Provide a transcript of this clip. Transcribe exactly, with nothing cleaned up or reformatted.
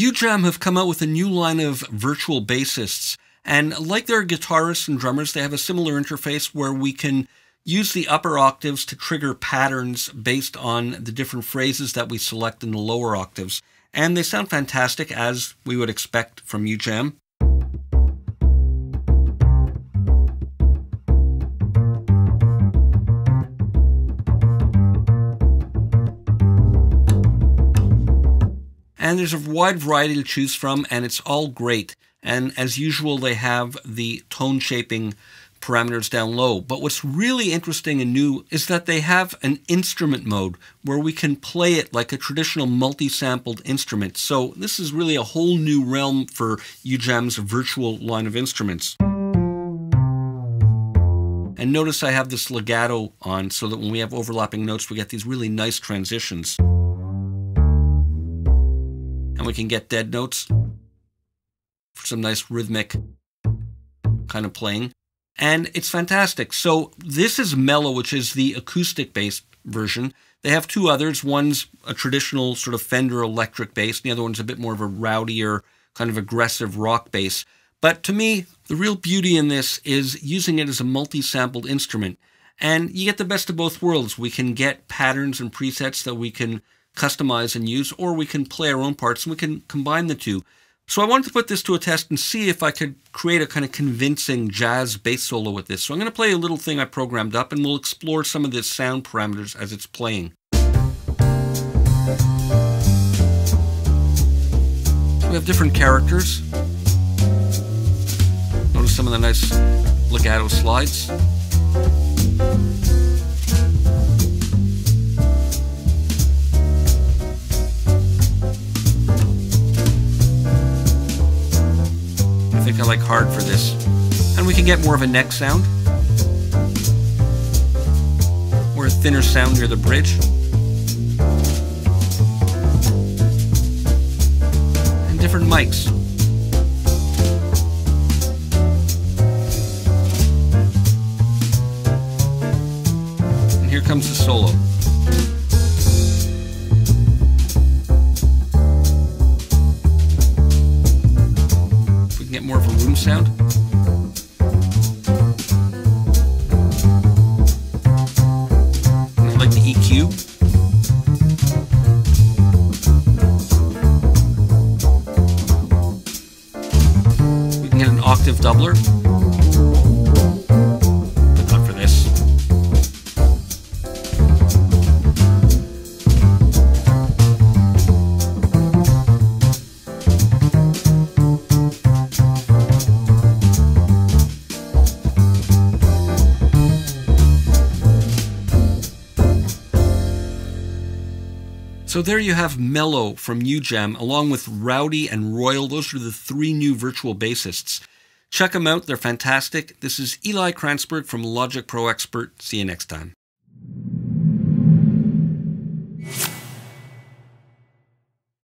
U Jam have come out with a new line of virtual bassists, and like their guitarists and drummers, they have a similar interface where we can use the upper octaves to trigger patterns based on the different phrases that we select in the lower octaves. And they sound fantastic, as we would expect from U Jam. And there's a wide variety to choose from, and it's all great. And as usual, they have the tone shaping parameters down low. But what's really interesting and new is that they have an instrument mode where we can play it like a traditional multi-sampled instrument. So this is really a whole new realm for U Jam's virtual line of instruments. And notice I have this legato on so that when we have overlapping notes, we get these really nice transitions. And we can get dead notes for some nice rhythmic kind of playing. And it's fantastic. So this is Mellow, which is the acoustic-based version. They have two others. One's a traditional sort of Fender electric bass, and the other one's a bit more of a rowdier, kind of aggressive rock bass. But to me, the real beauty in this is using it as a multi-sampled instrument. And you get the best of both worlds. We can get patterns and presets that we can customize and use, or we can play our own parts and we can combine the two. So I wanted to put this to a test and see if I could create a kind of convincing jazz bass solo with this. So I'm going to play a little thing I programmed up, and we'll explore some of the sound parameters as it's playing. So we have different characters. Notice some of the nice legato slides. I think I like hard for this. And we can get more of a neck sound, or a thinner sound near the bridge. And different mics. And here comes the solo. More of a room sound. And I like the E Q. We can get an octave doubler, but not for this. So there you have Mellow from U Jam, along with Rowdy and Royal. Those are the three new virtual bassists. Check them out. They're fantastic. This is Eli Kranzberg from Logic Pro Expert. See you next time.